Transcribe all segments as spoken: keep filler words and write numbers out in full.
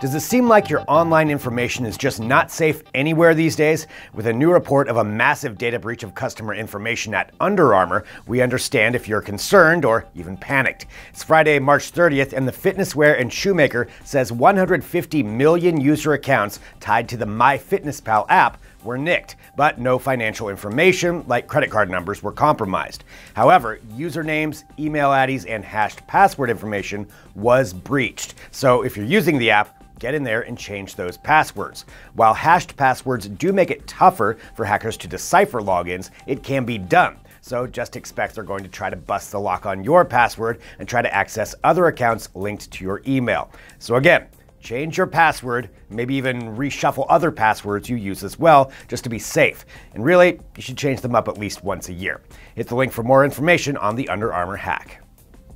Does it seem like your online information is just not safe anywhere these days? With a new report of a massive data breach of customer information at Under Armour, we understand if you're concerned or even panicked. It's Friday, March thirtieth, and the fitnesswear and shoemaker says one hundred fifty million user accounts tied to the MyFitnessPal app were nicked, but no financial information like credit card numbers were compromised. However, usernames, email I Ds, and hashed password information was breached. So if you're using the app, get in there and change those passwords. While hashed passwords do make it tougher for hackers to decipher logins, it can be done. So just expect they're going to try to bust the lock on your password and try to access other accounts linked to your email. So again, change your password, maybe even reshuffle other passwords you use as well, just to be safe. And really, you should change them up at least once a year. Hit the link for more information on the Under Armour hack.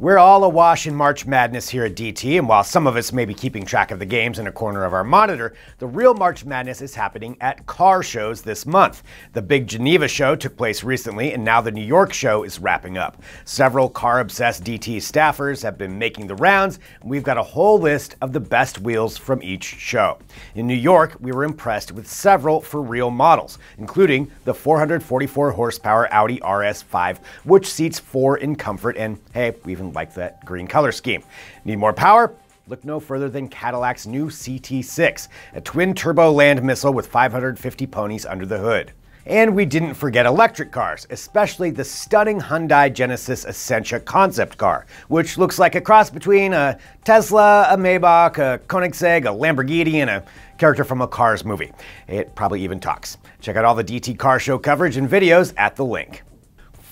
We're all awash in March Madness here at D T, and while some of us may be keeping track of the games in a corner of our monitor, the real March Madness is happening at car shows this month. The big Geneva show took place recently, and now the New York show is wrapping up. Several car-obsessed D T staffers have been making the rounds, and we've got a whole list of the best wheels from each show. In New York, we were impressed with several for-real models, including the four hundred forty-four horsepower Audi R S five, which seats four in comfort, and hey, we've like that green color scheme. Need more power? Look no further than Cadillac's new C T six, a twin-turbo land missile with five hundred fifty ponies under the hood. And we didn't forget electric cars, especially the stunning Hyundai Genesis Essentia concept car, which looks like a cross between a Tesla, a Maybach, a Koenigsegg, a Lamborghini, and a character from a Cars movie. It probably even talks. Check out all the D T car show coverage and videos at the link.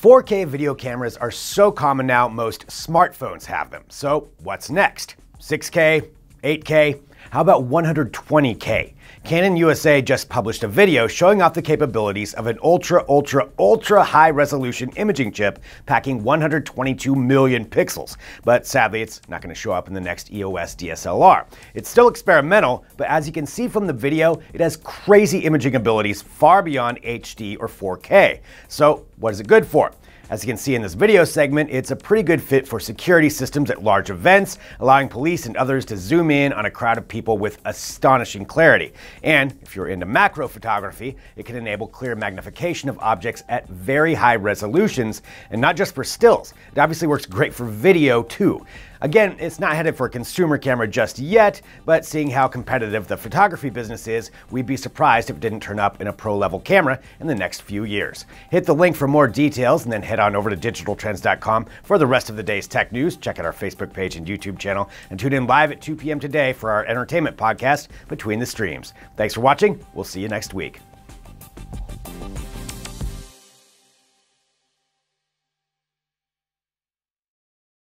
four K video cameras are so common now, most smartphones have them. So what's next? six K? eight K? How about one hundred twenty K? Canon U S A just published a video showing off the capabilities of an ultra, ultra, ultra high resolution imaging chip packing one hundred twenty-two million pixels. But sadly, it's not going to show up in the next E O S D S L R. It's still experimental, but as you can see from the video, it has crazy imaging abilities far beyond H D or four K. So what is it good for? As you can see in this video segment, it's a pretty good fit for security systems at large events, allowing police and others to zoom in on a crowd of people with astonishing clarity. And if you're into macro photography, it can enable clear magnification of objects at very high resolutions, and not just for stills. It obviously works great for video too. Again, it's not headed for a consumer camera just yet, but seeing how competitive the photography business is, we'd be surprised if it didn't turn up in a pro-level camera in the next few years. Hit the link for more details and then head on over to digital trends dot com for the rest of the day's tech news. Check out our Facebook page and YouTube channel, and tune in live at two P M today for our entertainment podcast, Between the Streams. Thanks for watching. We'll see you next week.